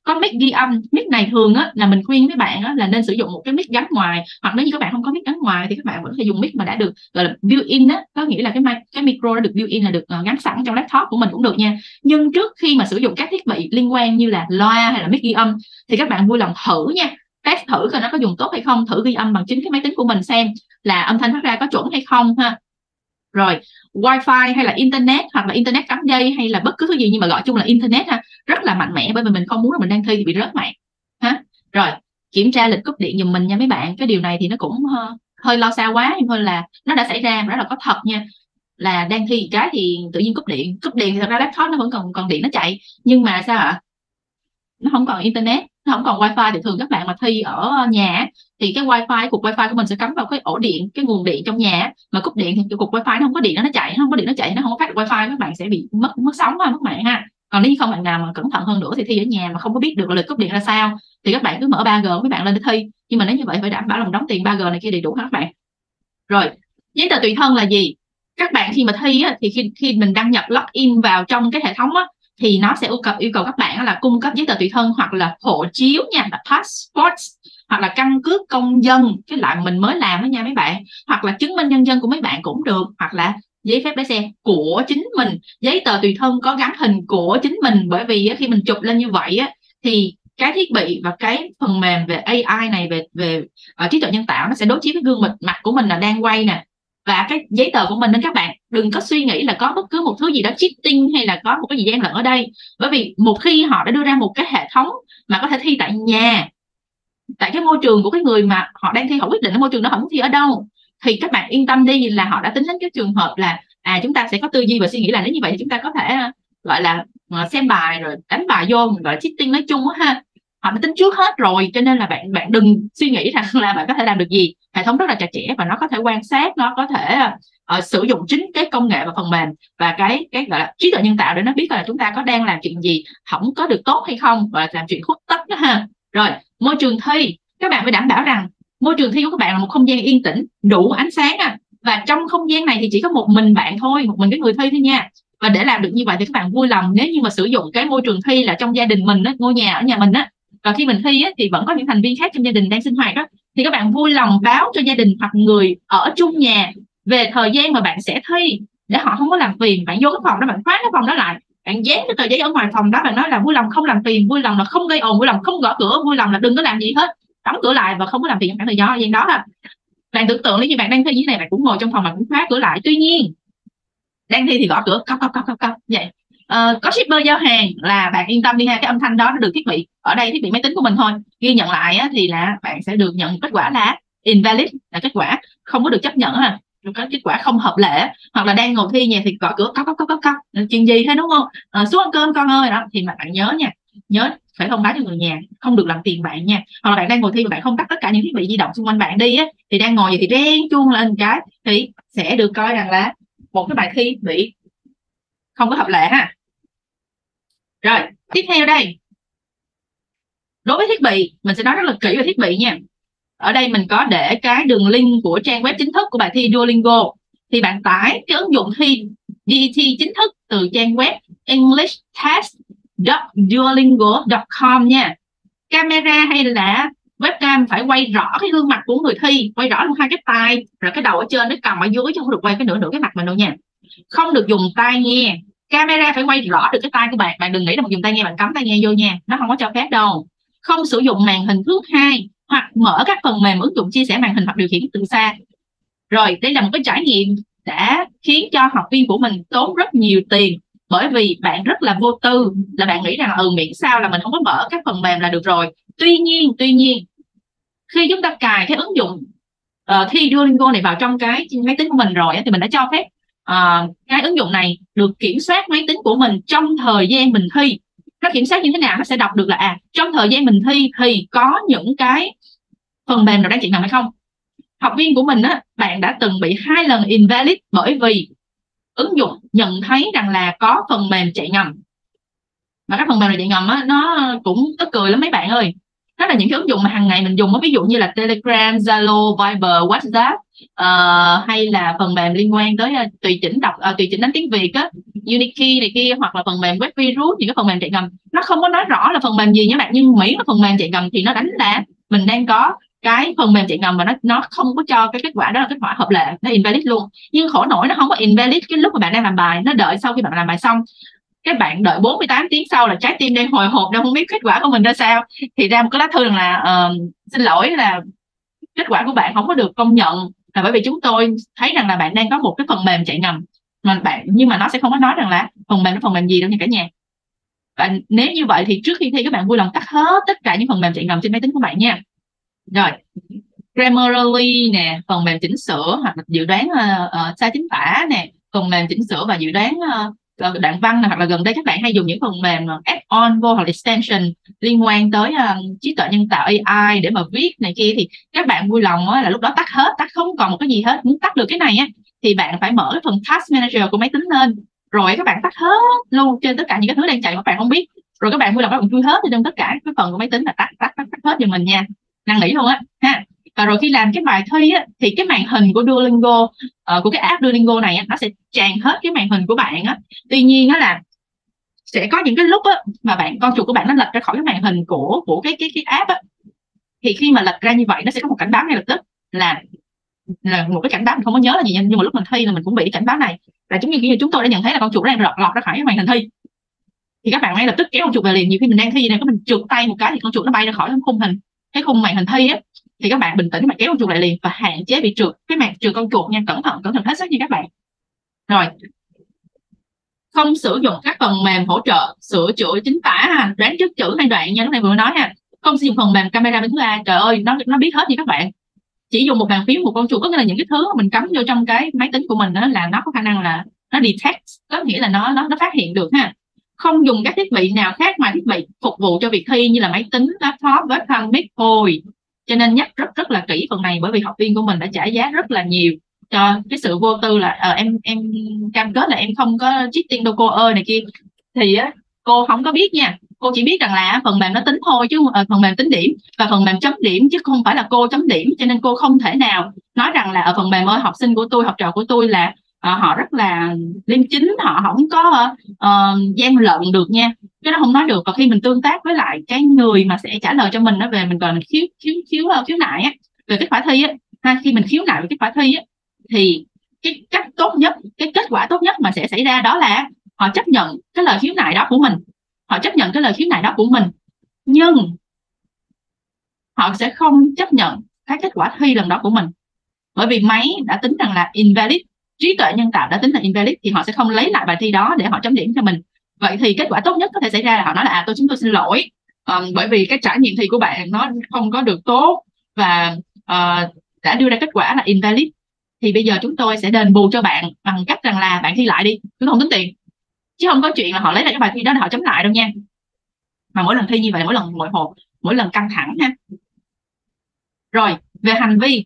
Có mic ghi âm, mic này thường á, là mình khuyên với bạn á, là nên sử dụng một cái mic gắn ngoài, hoặc nếu như các bạn không có mic gắn ngoài thì các bạn vẫn thể dùng mic mà đã được gọi là built-in á, có nghĩa là cái cái micro đã được built-in, là được uh, gắn sẵn trong laptop của mình cũng được nha. Nhưng trước khi mà sử dụng các thiết bị liên quan như là loa hay là mic ghi âm thì các bạn vui lòng thử nha, test thử coi nó có dùng tốt hay không, thử ghi âm bằng chính cái máy tính của mình xem là âm thanh phát ra có chuẩn hay không ha. Rồi, wifi hay là internet, hoặc là internet cắm dây hay là bất cứ thứ gì, nhưng mà gọi chung là internet ha, rất là mạnh mẽ, bởi vì mình không muốn là mình đang thi thì bị rớt mạng ha. Rồi, kiểm tra lịch cúp điện giùm mình nha mấy bạn. Cái điều này thì nó cũng hơi lo xa quá, nhưng thôi là nó đã xảy ra, rất là có thật nha. Là đang thi cái thì tự nhiên cúp điện, cúp điện thì thật ra laptop nó vẫn còn còn điện nó chạy, nhưng mà sao ạ? Nó không còn internet, nó không còn wifi. Thì thường các bạn mà thi ở nhà thì cái wifi, cục wifi của mình sẽ cắm vào cái ổ điện, cái nguồn điện trong nhà. Mà cúp điện thì cục wifi nó không có điện nó chạy, nó không có điện nó chạy, nó không có phát wifi, các bạn sẽ bị mất mất sóng mất mạng ha. Còn nếu như không bạn nào mà cẩn thận hơn nữa thì thi ở nhà mà không có biết được là lịch cúp điện ra sao thì các bạn cứ mở ba G với bạn lên để thi. Nhưng mà nếu như vậy phải đảm bảo lòng đóng tiền ba G này kia đầy đủ hết các bạn. Rồi, giấy tờ tùy thân là gì? Các bạn khi mà thi á, thì khi khi mình đăng nhập login vào trong cái hệ thống á, thì nó sẽ yêu cầu, yêu cầu các bạn là cung cấp giấy tờ tùy thân hoặc là hộ chiếu nha, là passport, hoặc là căn cước công dân, cái loại mình mới làm đó nha mấy bạn, hoặc là chứng minh nhân dân của mấy bạn cũng được, hoặc là giấy phép lái xe của chính mình. Giấy tờ tùy thân có gắn hình của chính mình, bởi vì khi mình chụp lên như vậy thì cái thiết bị và cái phần mềm về a i này, về về trí tuệ nhân tạo, nó sẽ đối chiếu với gương mặt của mình là đang quay nè, và cái giấy tờ của mình. Nên các bạn đừng có suy nghĩ là có bất cứ một thứ gì đó cheating hay là có một cái gì gian lận ở đây, bởi vì một khi họ đã đưa ra một cái hệ thống mà có thể thi tại nhà, tại cái môi trường của cái người mà họ đang thi, họ quyết định cái môi trường đó họ muốn thi ở đâu, thì các bạn yên tâm đi là họ đã tính đến cái trường hợp là à chúng ta sẽ có tư duy và suy nghĩ là nếu như vậy thì chúng ta có thể gọi là xem bài rồi đánh bài vô, gọi là cheating nói chung đó, ha. Họ đã tính trước hết rồi, cho nên là bạn bạn đừng suy nghĩ rằng là bạn có thể làm được gì. Hệ thống rất là chặt chẽ và nó có thể quan sát, nó có thể uh, sử dụng chính cái công nghệ và phần mềm và cái cái gọi là trí tuệ nhân tạo để nó biết là chúng ta có đang làm chuyện gì không có được tốt hay không, và làm chuyện khuất tất đó ha. Rồi, môi trường thi, các bạn phải đảm bảo rằng môi trường thi của các bạn là một không gian yên tĩnh, đủ ánh sáng à. Và trong không gian này thì chỉ có một mình bạn thôi, một mình cái người thi thôi nha. Và để làm được như vậy thì các bạn vui lòng nếu như mà sử dụng cái môi trường thi là trong gia đình mình, ngôi nhà ở nhà mình á. Và khi mình thi á, thì vẫn có những thành viên khác trong gia đình đang sinh hoạt đó, thì các bạn vui lòng báo cho gia đình hoặc người ở chung nhà về thời gian mà bạn sẽ thi để họ không có làm phiền. Bạn vô cái phòng đó, bạn khóa cái phòng đó lại, bạn dán cái tờ giấy ở ngoài phòng đó, bạn nói là vui lòng không làm phiền, vui lòng là không gây ồn, vui lòng không gõ cửa, vui lòng là đừng có làm gì hết, đóng cửa lại và không có làm phiền khoảng thời gian đó thôi. Bạn tưởng tượng nếu như bạn đang thi như thế này, bạn cũng ngồi trong phòng, bạn cũng khóa cửa lại. Tuy nhiên đang thi thì gõ cửa cốc cốc cốc cốc cốc vậy. Uh, có shipper giao hàng là bạn yên tâm đi ha, cái âm thanh đó nó được thiết bị ở đây, thiết bị máy tính của mình thôi ghi nhận lại á, thì là bạn sẽ được nhận kết quả là invalid, là kết quả không có được chấp nhận ha, có kết quả không hợp lệ. Hoặc là đang ngồi thi nhà thì gọi cửa cốc cốc cốc cốc cốc, chuyện gì thế đúng không, uh, xuống ăn cơm con ơi đó, thì mà bạn nhớ nha, nhớ phải thông báo cho người nhà, không được làm phiền bạn nha. Hoặc là bạn đang ngồi thi mà bạn không tắt tất cả những thiết bị di động xung quanh bạn đi á, thì đang ngồi vậy thì reng chuông lên cái thì sẽ được coi rằng là một cái bài thi bị không có hợp lệ ha. Rồi, tiếp theo đây. Đối với thiết bị, mình sẽ nói rất là kỹ về thiết bị nha. Ở đây mình có để cái đường link của trang web chính thức của bài thi Duolingo. Thì bạn tải cái ứng dụng thi đê tê chính thức từ trang web english test dot duolingo dot com nha. Camera hay là webcam phải quay rõ cái gương mặt của người thi, quay rõ luôn hai cái tay, rồi cái đầu ở trên nó cầm ở dưới chứ không được quay cái nửa nửa cái mặt mình đâu nha. Không được dùng tai nghe, camera phải quay rõ được cái tai của bạn, bạn đừng nghĩ là một dùng tai nghe bạn cắm tai nghe vô nha, nó không có cho phép đâu. Không sử dụng màn hình thước hai hoặc mở các phần mềm ứng dụng chia sẻ màn hình hoặc điều khiển từ xa. Rồi, đây là một cái trải nghiệm đã khiến cho học viên của mình tốn rất nhiều tiền, bởi vì bạn rất là vô tư, là bạn nghĩ rằng ừ miễn sao là mình không có mở các phần mềm là được rồi. Tuy nhiên, tuy nhiên khi chúng ta cài cái ứng dụng uh, thi Duolingo này vào trong cái máy tính của mình rồi thì mình đã cho phép À, cái ứng dụng này được kiểm soát máy tính của mình trong thời gian mình thi. Nó kiểm soát như thế nào? Nó sẽ đọc được là à trong thời gian mình thi thì có những cái phần mềm nào đang chạy ngầm hay không. Học viên của mình á, bạn đã từng bị hai lần invalid bởi vì ứng dụng nhận thấy rằng là có phần mềm chạy ngầm. Mà các phần mềm này chạy ngầm á, nó cũng tức cười lắm mấy bạn ơi. Đó là những cái ứng dụng mà hàng ngày mình dùng, ví dụ như là Telegram, Zalo, Viber, WhatsApp, uh, hay là phần mềm liên quan tới uh, tùy chỉnh đọc uh, tùy chỉnh đánh tiếng Việt á, UniKey này kia, hoặc là phần mềm web virus, những cái phần mềm chạy ngầm. Nó không có nói rõ là phần mềm gì nhé bạn, nhưng miễn là phần mềm chạy ngầm thì nó đánh giá mình đang có cái phần mềm chạy ngầm, và nó nó không có cho cái kết quả đó là kết quả hợp lệ, nó invalid luôn. Nhưng khổ nỗi nó không có invalid cái lúc mà bạn đang làm bài, nó đợi sau khi bạn làm bài xong, các bạn đợi bốn mươi tám tiếng sau là trái tim đang hồi hộp, đang không biết kết quả của mình ra sao, thì ra một cái lá thư là uh, xin lỗi là kết quả của bạn không có được công nhận, là bởi vì chúng tôi thấy rằng là bạn đang có một cái phần mềm chạy ngầm mà bạn, nhưng mà nó sẽ không có nói rằng là phần mềm nó phần mềm gì đâu nha cả nhà. Và nếu như vậy thì trước khi thi các bạn vui lòng tắt hết tất cả những phần mềm chạy ngầm trên máy tính của bạn nha. Rồi, Grammarly nè, phần mềm chỉnh sửa hoặc là dự đoán uh, uh, sai chính tả nè, phần mềm chỉnh sửa và dự đoán uh, đoạn văn nè, hoặc là gần đây các bạn hay dùng những phần mềm add-on vô hoặc là extension liên quan tới uh, trí tuệ nhân tạo a i để mà viết này kia, thì các bạn vui lòng uh, là lúc đó tắt hết, tắt không còn một cái gì hết. Muốn tắt được cái này á, thì bạn phải mở cái phần Task Manager của máy tính lên, rồi các bạn tắt hết luôn trên tất cả những cái thứ đang chạy mà các bạn không biết, rồi các bạn vui lòng các bạn chui hết trong tất cả cái phần của máy tính, là tắt tắt tắt, tắt hết cho mình nha. Năng nghĩ luôn á ha. Và rồi khi làm cái bài thi á, thì cái màn hình của Duolingo, uh, của cái app Duolingo này á, nó sẽ tràn hết cái màn hình của bạn á. Tuy nhiên á là sẽ có những cái lúc á, mà bạn con chuột của bạn nó lệch ra khỏi cái màn hình của của cái cái cái app á, thì khi mà lệch ra như vậy nó sẽ có một cảnh báo ngay lập tức, là là một cái cảnh báo mình không có nhớ là gì, nhưng mà lúc mình thi là mình cũng bị cảnh báo này, là giống như kiểu như chúng tôi đã nhận thấy là con chuột đang lọt lọt ra khỏi cái màn hình thi, thì các bạn ngay lập tức kéo con chuột về liền. Nhiều khi mình đang thi này, có mình trượt tay một cái thì con chuột nó bay ra khỏi cái khung hình, cái khung màn hình thi á, thì các bạn bình tĩnh mà kéo con chuột lại liền và hạn chế bị trượt cái màn, trượt con chuột nha, cẩn thận cẩn thận hết sức nha các bạn. Rồi, không sử dụng các phần mềm hỗ trợ sửa chữa chính tả, đoán trước chữ hay đoạn nha, lúc này vừa nói ha. Không sử dụng phần mềm camera bên thứ A, trời ơi nó nó biết hết nha các bạn. Chỉ dùng một bàn phím, một con chuột, có nghĩa là những cái thứ mà mình cắm vô trong cái máy tính của mình đó, là nó có khả năng là nó detect, có nghĩa là nó nó nó phát hiện được ha. Không dùng các thiết bị nào khác mà thiết bị phục vụ cho việc thi như là máy tính, laptop, webcam, mic. Ôi, cho nên nhắc rất rất là kỹ phần này, bởi vì học viên của mình đã trả giá rất là nhiều cho cái sự vô tư là à, em em cam kết là em không có cheating đâu cô ơi này kia, thì á, cô không có biết nha. Cô chỉ biết rằng là phần mềm nó tính thôi, chứ à, phần mềm tính điểm và phần mềm chấm điểm, chứ không phải là cô chấm điểm. Cho nên cô không thể nào nói rằng là ở phần mềm ơi học sinh của tôi, học trò của tôi là À, họ rất là liêm chính, họ không có uh, gian lận được nha, cái đó không nói được. Và khi mình tương tác với lại cái người mà sẽ trả lời cho mình đó, về mình còn khiếu khiếu khiếu khiếu nại á, về kết quả thi á, ha, khi mình khiếu nại về kết quả thi á, thì cái cách tốt nhất, cái kết quả tốt nhất mà sẽ xảy ra đó là họ chấp nhận cái lời khiếu nại đó của mình, họ chấp nhận cái lời khiếu nại đó của mình, nhưng họ sẽ không chấp nhận cái kết quả thi lần đó của mình, bởi vì máy đã tính rằng là invalid. Trí tuệ nhân tạo đã tính là invalid, thì họ sẽ không lấy lại bài thi đó để họ chấm điểm cho mình. Vậy thì kết quả tốt nhất có thể xảy ra là họ nói là à, tôi chúng tôi xin lỗi, um, bởi vì cái trải nghiệm thi của bạn nó không có được tốt và uh, đã đưa ra kết quả là invalid, thì bây giờ chúng tôi sẽ đền bù cho bạn bằng cách rằng là bạn thi lại đi, chúng tôi không tính tiền. Chứ không có chuyện là họ lấy lại cái bài thi đó để họ chấm lại đâu nha. Mà mỗi lần thi như vậy, mỗi lần hồi hộp, mỗi lần căng thẳng ha. Rồi, về hành vi,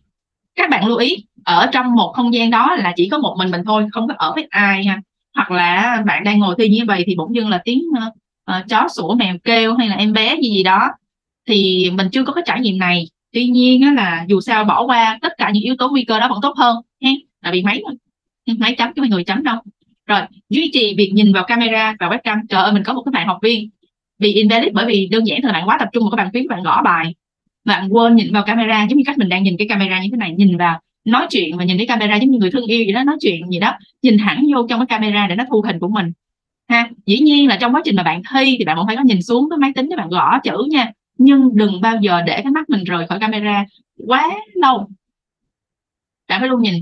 các bạn lưu ý, ở trong một không gian đó là chỉ có một mình mình thôi, không có ở với ai ha. Hoặc là bạn đang ngồi thi như vậy thì bỗng dưng là tiếng uh, chó sủa, mèo kêu hay là em bé gì gì đó, thì mình chưa có cái trải nghiệm này. Tuy nhiên á, là dù sao bỏ qua tất cả những yếu tố nguy cơ đó vẫn tốt hơn ha, tại vì máy máy chấm chứ mấy người chấm đâu. Rồi, duy trì việc nhìn vào camera và webcam. Trời ơi, mình có một cái bạn học viên bị invalid bởi vì đơn giản là bạn quá tập trung vào các bàn phím, bạn gõ bài, bạn quên nhìn vào camera, giống như cách mình đang nhìn cái camera như thế này, nhìn vào, nói chuyện và nhìn cái camera giống như người thương yêu vậy đó, nói chuyện gì đó, nhìn thẳng vô trong cái camera để nó thu hình của mình ha. Dĩ nhiên là trong quá trình mà bạn thi thì bạn cũng phải có nhìn xuống cái máy tính để bạn gõ chữ nha, nhưng đừng bao giờ để cái mắt mình rời khỏi camera quá lâu, bạn phải luôn nhìn.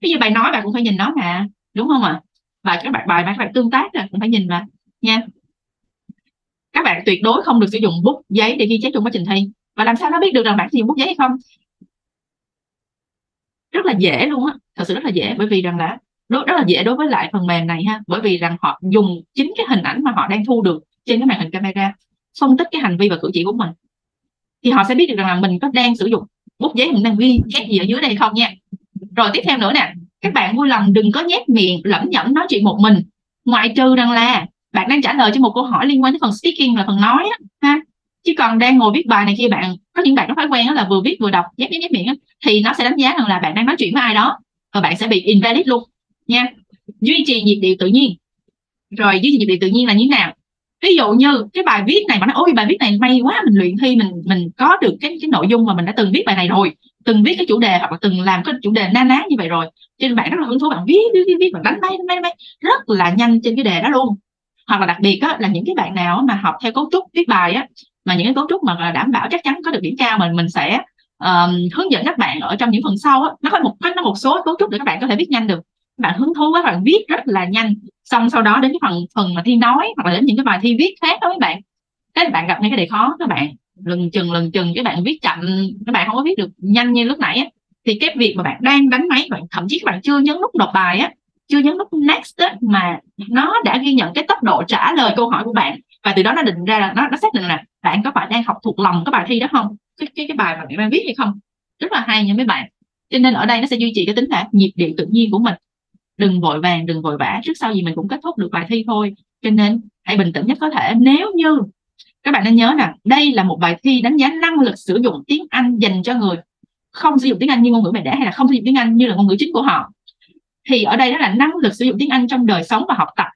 Ví dụ bài nói bạn cũng phải nhìn nó mà, đúng không ạ? Và các bạn bài các bạn tương tác là cũng phải nhìn mà nha. Các bạn tuyệt đối không được sử dụng bút giấy để ghi chép trong quá trình thi. Và làm sao nó biết được rằng bạn sử dụng bút giấy hay không? Rất là dễ luôn á, thật sự rất là dễ, bởi vì rằng là rất là dễ đối với lại phần mềm này ha, bởi vì rằng họ dùng chính cái hình ảnh mà họ đang thu được trên cái màn hình camera, phân tích cái hành vi và cử chỉ của mình, thì họ sẽ biết được rằng là mình có đang sử dụng bút giấy, mình đang ghi chép gì ở dưới đây không nha. Rồi tiếp theo nữa nè, các bạn vui lòng đừng có nhét miệng lẩm nhẩm nói chuyện một mình, ngoại trừ rằng là bạn đang trả lời cho một câu hỏi liên quan tới phần speaking là phần nói á ha. Chứ còn đang ngồi viết bài này kia, bạn có những bạn có thói quen đó là vừa viết vừa đọc, nhép nhép nhép miệng đó, thì nó sẽ đánh giá rằng là bạn đang nói chuyện với ai đó và bạn sẽ bị invalid luôn nha. Duy trì nhịp điệu tự nhiên, Rồi dưới dịch tự nhiên là như thế nào? Ví dụ như cái bài viết này mà nói ôi bài viết này may quá, mình luyện thi mình mình có được cái cái nội dung mà mình đã từng viết bài này rồi, từng viết cái chủ đề hoặc là từng làm cái chủ đề na ná như vậy rồi, cho nên bạn rất là hứng thú, bạn viết viết viết, viết bạn đánh bay, đánh bay đánh bay rất là nhanh trên cái đề đó luôn. Hoặc là đặc biệt á, là những cái bạn nào mà học theo cấu trúc viết bài á, mà những cái cấu trúc mà đảm bảo chắc chắn có được điểm cao, mình mình sẽ uh, hướng dẫn các bạn ở trong những phần sau á, nó có một nó một số cấu trúc để các bạn có thể viết nhanh được. Bạn hứng thú quá, bạn viết rất là nhanh, xong sau đó đến cái phần phần mà thi nói hoặc là đến những cái bài thi viết khác đó, các bạn các bạn gặp ngay cái đề khó, các bạn lần chừng lần chừng các bạn viết chậm, các bạn không có viết được nhanh như lúc nãy á, thì cái việc mà bạn đang đánh máy, bạn thậm chí các bạn chưa nhấn nút đọc bài á, chưa nhấn nút next á, mà nó đã ghi nhận cái tốc độ trả lời câu hỏi của bạn, và từ đó nó định ra là nó nó xác định là bạn có phải đang học thuộc lòng cái bài thi đó không, cái cái cái bài mà bạn đang viết hay không. Rất là hay nha mấy bạn. Cho nên ở đây nó sẽ duy trì cái tính là nhịp điệu tự nhiên của mình, đừng vội vàng, đừng vội vã, trước sau gì mình cũng kết thúc được bài thi thôi. Cho nên hãy bình tĩnh nhất có thể. Nếu như các bạn nên nhớ rằng đây là một bài thi đánh giá năng lực sử dụng tiếng Anh dành cho người không sử dụng tiếng Anh như ngôn ngữ mẹ đẻ, hay là không sử dụng tiếng Anh như là ngôn ngữ chính của họ. Thì ở đây đó là năng lực sử dụng tiếng Anh trong đời sống và học tập.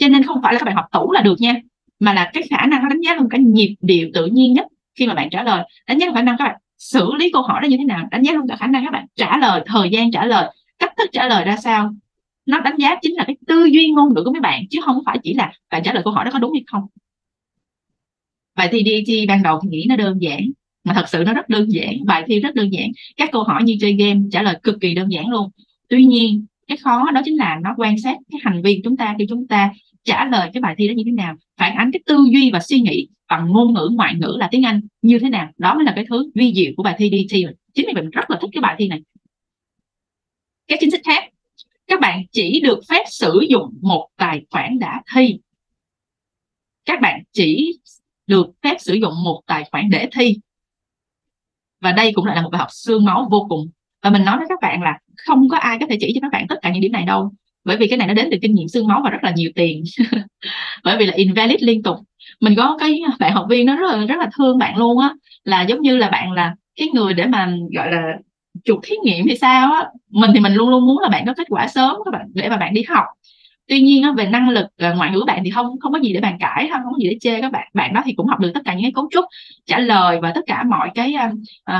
Cho nên không phải là các bạn học tủ là được nha, mà là cái khả năng nó đánh giá luôn cái nhịp điệu tự nhiên nhất khi mà bạn trả lời, đánh giá khả năng các bạn xử lý câu hỏi đó như thế nào, đánh giá luôn cả khả năng các bạn trả lời, thời gian trả lời, cách thức trả lời ra sao. Nó đánh giá chính là cái tư duy ngôn ngữ của mấy bạn, chứ không phải chỉ là bạn trả lời câu hỏi đó có đúng hay không. Bài thi đê a tê ban đầu thì nghĩ nó đơn giản, mà thật sự nó rất đơn giản, bài thi rất đơn giản, các câu hỏi như chơi game, trả lời cực kỳ đơn giản luôn. Tuy nhiên cái khó đó chính là nó quan sát cái hành vi của chúng ta khi chúng ta trả lời cái bài thi đó như thế nào, phản ánh cái tư duy và suy nghĩ bằng ngôn ngữ ngoại ngữ là tiếng Anh như thế nào. Đó mới là cái thứ vi diệu của bài thi đê a tê. Chính vì mình rất là thích cái bài thi này. Các chính sách khác, các bạn chỉ được phép sử dụng một tài khoản đã thi. Các bạn chỉ được phép sử dụng một tài khoản để thi. Và đây cũng lại là một bài học xương máu vô cùng. Và mình nói với các bạn là không có ai có thể chỉ cho các bạn tất cả những điểm này đâu. Bởi vì cái này nó đến từ kinh nghiệm xương máu và rất là nhiều tiền. Bởi vì là invalid liên tục. Mình có cái bạn học viên nó rất là, rất là thương bạn luôn á. Là giống như là bạn là cái người để mà gọi là chuột thí nghiệm hay sao á. Mình thì mình luôn luôn muốn là bạn có kết quả sớm các bạn, để mà bạn đi học. Tuy nhiên á, về năng lực ngoại ngữ bạn thì không không có gì để bàn cãi, không có gì để chê các bạn. Bạn đó thì cũng học được tất cả những cái cấu trúc trả lời và tất cả mọi cái uh,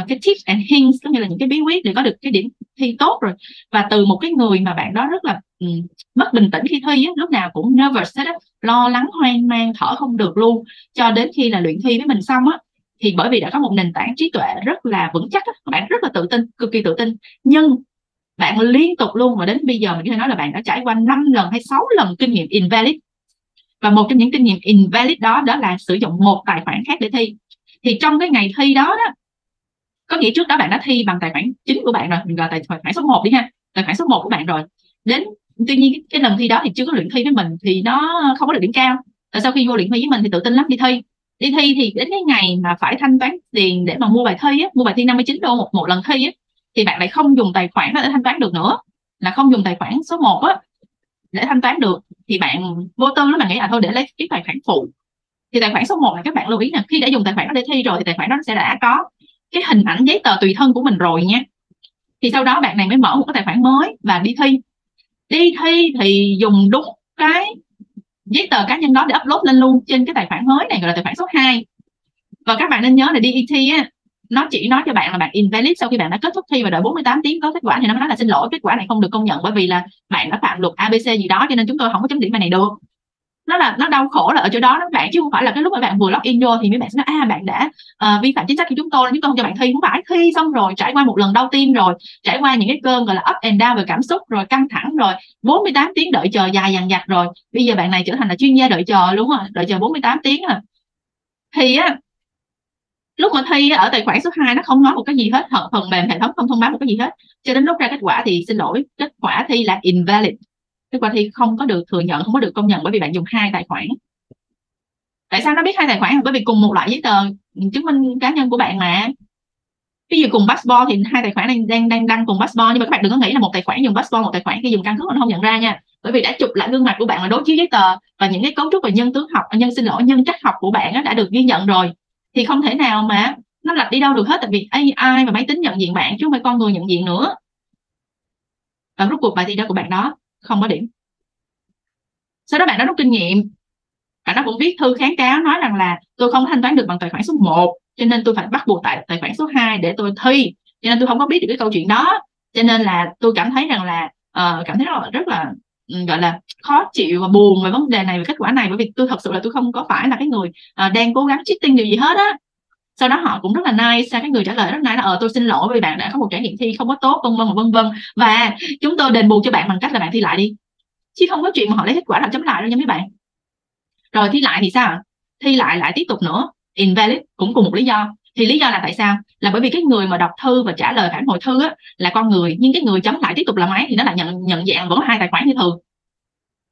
cái tips and hints, cũng như là những cái bí quyết để có được cái điểm thi tốt rồi. Và từ một cái người mà bạn đó rất là um, mất bình tĩnh khi thi á, lúc nào cũng nervous hết á, lo lắng hoang mang thở không được luôn, cho đến khi là luyện thi với mình xong á, thì bởi vì đã có một nền tảng trí tuệ rất là vững chắc á, bạn rất là tự tin, cực kỳ tự tin. Nhưng bạn liên tục luôn, và đến bây giờ mình có thể nói là bạn đã trải qua năm lần hay sáu lần kinh nghiệm invalid. Và một trong những kinh nghiệm invalid đó, đó là sử dụng một tài khoản khác để thi. Thì trong cái ngày thi đó, đó có nghĩa trước đó bạn đã thi bằng tài khoản chính của bạn rồi, mình gọi tài khoản số một đi ha, tài khoản số một của bạn rồi. Đến Tuy nhiên cái lần thi đó thì chưa có luyện thi với mình thì nó không có được điểm cao. Và sau khi vô luyện thi với mình thì tự tin lắm, đi thi. Đi thi thì đến cái ngày mà phải thanh toán tiền để mà mua bài thi á, mua bài thi năm mươi chín đô một, một lần thi á, thì bạn lại không dùng tài khoản đó để thanh toán được nữa, là không dùng tài khoản số một á để thanh toán được. Thì bạn vô tư lắm, bạn nghĩ là thôi để lấy cái tài khoản phụ. Thì tài khoản số một này các bạn lưu ý là khi đã dùng tài khoản đó để thi rồi thì tài khoản đó sẽ đã có cái hình ảnh giấy tờ tùy thân của mình rồi nha. Thì sau đó bạn này mới mở một cái tài khoản mới và đi thi. Đi thi thì dùng đúng cái giấy tờ cá nhân đó để upload lên luôn trên cái tài khoản mới này, gọi là tài khoản số hai. Và các bạn nên nhớ là đê a tê á, nó chỉ nói cho bạn là bạn invalid sau khi bạn đã kết thúc thi và đợi bốn mươi tám tiếng có kết quả, thì nó nói là xin lỗi, kết quả này không được công nhận bởi vì là bạn đã phạm luật a bê xê gì đó, cho nên chúng tôi không có chấm điểm bài này được. Nó là nó đau khổ là ở chỗ đó đó bạn, chứ không phải là cái lúc mà bạn vừa login vô thì mấy bạn sẽ nói à bạn đã uh, vi phạm chính sách của chúng tôi nên chúng tôi không cho bạn thi. Không phải, thi xong rồi, trải qua một lần đau tim rồi, trải qua những cái cơn gọi là up and down về cảm xúc rồi, căng thẳng rồi, bốn mươi tám tiếng đợi chờ dài dằng dặc rồi, bây giờ bạn này trở thành là chuyên gia đợi chờ luôn rồi, đợi chờ bốn mươi tám tiếng rồi. Thì á, lúc mà thi ở tài khoản số hai nó không nói một cái gì hết, phần mềm hệ thống không thông báo một cái gì hết, cho đến lúc ra kết quả thì xin lỗi, kết quả thi là invalid, kết quả thi không có được thừa nhận, không có được công nhận bởi vì bạn dùng hai tài khoản. Tại sao nó biết hai tài khoản? Bởi vì cùng một loại giấy tờ chứng minh cá nhân của bạn mà. Ví dụ cùng passport thì hai tài khoản đang đang đang đăng cùng passport, nhưng mà các bạn đừng có nghĩ là một tài khoản dùng passport, một tài khoản khi dùng căn cước nó không nhận ra nha, bởi vì đã chụp lại gương mặt của bạn là đối chiếu giấy tờ, và những cái cấu trúc và nhân tướng học, nhân xin lỗi nhân trắc học của bạn đã được ghi nhận rồi. Thì không thể nào mà nó lặp đi đâu được hết, tại vì a i và máy tính nhận diện bạn chứ không phải con người nhận diện nữa. Và rút cuộc bài thi đó của bạn đó không có điểm. Sau đó bạn đó rút kinh nghiệm, bạn đó cũng viết thư kháng cáo nói rằng là tôi không thanh toán được bằng tài khoản số một, cho nên tôi phải bắt buộc tại tài khoản số hai để tôi thi, cho nên tôi không có biết được cái câu chuyện đó, cho nên là tôi cảm thấy rằng là uh, cảm thấy rất là, rất là gọi là khó chịu và buồn về vấn đề này, về kết quả này, bởi vì tôi thật sự là tôi không có phải là cái người uh, đang cố gắng cheating điều gì hết á. Sau đó họ cũng rất là nice, cái người trả lời rất nice là ờ tôi xin lỗi vì bạn đã có một trải nghiệm thi không có tốt, vân vân vân vân và chúng tôi đền bù cho bạn bằng cách là bạn thi lại đi, chứ không có chuyện mà họ lấy kết quả làm chấm lại đâu nha mấy bạn. Rồi thi lại thì sao? Thi lại lại tiếp tục nữa, invalid cũng cùng một lý do. Thì lý do là tại sao? Là bởi vì cái người mà đọc thư và trả lời phản hồi thư á, là con người, nhưng cái người chấm lại tiếp tục là máy thì nó lại nhận nhận dạng vẫn là hai tài khoản như thường,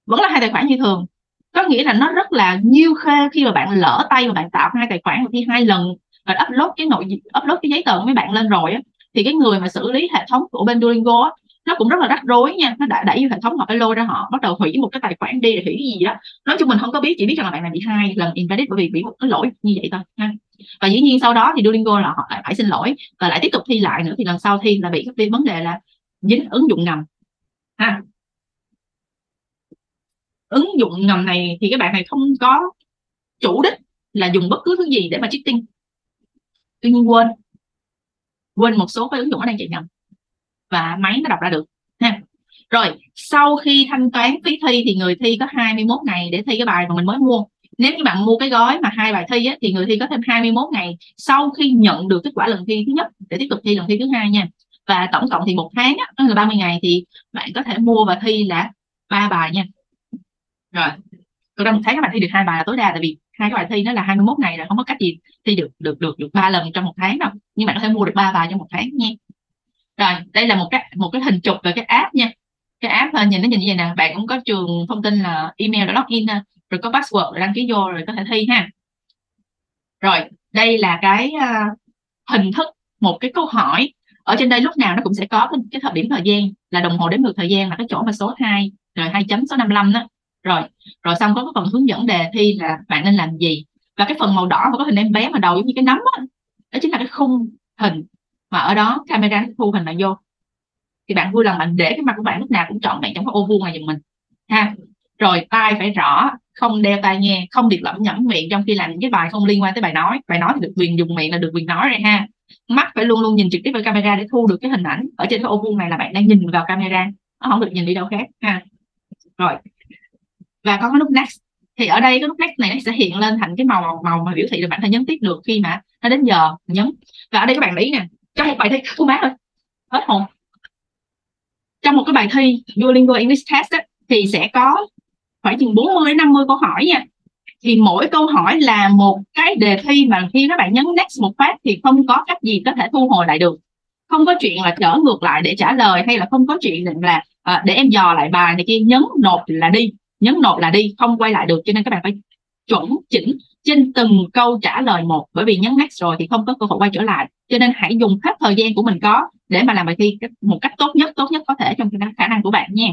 vẫn là hai tài khoản như thường. Có nghĩa là nó rất là nhiêu khê khi mà bạn lỡ tay mà bạn tạo hai tài khoản và thi hai lần và upload cái nội upload cái giấy tờ của mấy bạn lên rồi á, thì cái người mà xử lý hệ thống của bên Duolingo á, nó cũng rất là rắc rối nha, nó đã đẩy vô hệ thống, họ phải lôi ra, họ bắt đầu hủy một cái tài khoản đi, hủy cái gì đó, nói chung mình không có biết, chỉ biết rằng là bạn này bị hai lần invalid bởi vì bị một cái lỗi như vậy thôi ha. Và dĩ nhiên sau đó thì Duolingo là họ phải xin lỗi và lại tiếp tục thi lại nữa, thì lần sau thi là bị cái vấn đề là dính ứng dụng ngầm ha. Ứng dụng ngầm này thì các bạn này không có chủ đích là dùng bất cứ thứ gì để mà cheating, tuy nhiên quên quên một số cái ứng dụng nó đang chạy nhầm và máy nó đọc ra được ha. Rồi sau khi thanh toán phí thi thì người thi có hai mươi mốt ngày để thi cái bài mà mình mới mua. Nếu như bạn mua cái gói mà hai bài thi á, thì người thi có thêm hai mươi mốt ngày sau khi nhận được kết quả lần thi thứ nhất để tiếp tục thi lần thi thứ hai nha. Và tổng cộng thì một tháng á, tức là ba mươi ngày thì bạn có thể mua và thi là ba bài nha. Rồi thực ra một tháng các bạn thi được hai bài là tối đa, tại vì hai cái bài thi nó là hai mươi mốt ngày rồi, không có cách gì thi được được được được ba lần trong một tháng đâu, nhưng bạn có thể mua được ba bài trong một tháng nha. Rồi, đây là một cái một cái hình chụp về cái app nha. Cái app nhìn nó nhìn như vậy nè, bạn cũng có trường thông tin là email rồi login rồi có password rồi đăng ký vô rồi có thể thi ha. Rồi, đây là cái uh, hình thức một cái câu hỏi. Ở trên đây lúc nào nó cũng sẽ có cái, cái thời điểm thời gian là đồng hồ đếm ngược thời gian, là cái chỗ mà số hai rồi hai chấm số năm mươi lăm đó. Rồi, rồi xong có cái phần hướng dẫn đề thi là bạn nên làm gì. Và cái phần màu đỏ mà có hình em bé mà đầu giống như cái nấm đó, đó chính là cái khung hình mà ở đó camera thu hình bạn vô, thì bạn vui lòng bạn để cái mặt của bạn lúc nào cũng chọn bạn trong cái ô vuông này giùm mình ha. Rồi tai phải rõ, không đeo tai nghe, không được lẩm nhẩm miệng trong khi làm những cái bài không liên quan tới bài nói, bài nói thì được quyền dùng miệng là được quyền nói rồi ha. Mắt phải luôn luôn nhìn trực tiếp vào camera để thu được cái hình ảnh ở trên cái ô vuông này, là bạn đang nhìn vào camera, nó không được nhìn đi đâu khác ha. Rồi và có cái nút next, thì ở đây cái nút next này nó sẽ hiện lên thành cái màu màu mà biểu thị là bạn phải nhấn tiếp được khi mà nó đến giờ nhấn. Và ở đây các bạn để ý nè, trong một bài thi, cô má ơi, hết hồn. Trong một cái bài thi Duolingo English Test ấy, thì sẽ có khoảng chừng bốn mươi đến năm mươi câu hỏi nha. Thì mỗi câu hỏi là một cái đề thi mà khi các bạn nhấn next một phát thì không có cách gì có thể thu hồi lại được. Không có chuyện là trở ngược lại để trả lời, hay là không có chuyện là à, để em dò lại bài này kia, nhấn nộp là đi, nhấn nộp là đi, không quay lại được. Cho nên các bạn phải chuẩn chỉnh trên từng câu trả lời một, bởi vì nhấn next rồi thì không có cơ hội quay trở lại, cho nên hãy dùng hết thời gian của mình có để mà làm bài thi một cách tốt nhất tốt nhất có thể trong khả năng của bạn nha.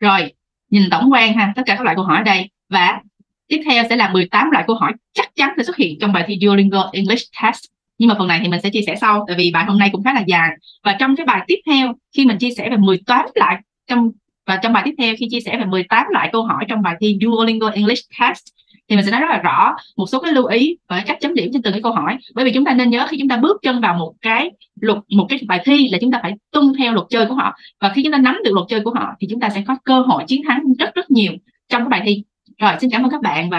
Rồi nhìn tổng quan ha, tất cả các loại câu hỏi ở đây, và tiếp theo sẽ là mười tám loại câu hỏi chắc chắn sẽ xuất hiện trong bài thi Duolingo English Test. Nhưng mà phần này thì mình sẽ chia sẻ sau, tại vì bài hôm nay cũng khá là dài. Và trong cái bài tiếp theo, khi mình chia sẻ về mười tám loại trong và trong bài tiếp theo khi chia sẻ về mười tám loại câu hỏi trong bài thi Duolingo English Test, thì mình sẽ nói rất là rõ một số cái lưu ý và cách chấm điểm trên từng cái câu hỏi. Bởi vì chúng ta nên nhớ khi chúng ta bước chân vào một cái luật một cái bài thi là chúng ta phải tuân theo luật chơi của họ, và khi chúng ta nắm được luật chơi của họ thì chúng ta sẽ có cơ hội chiến thắng rất rất nhiều trong cái bài thi. Rồi, xin cảm ơn các bạn và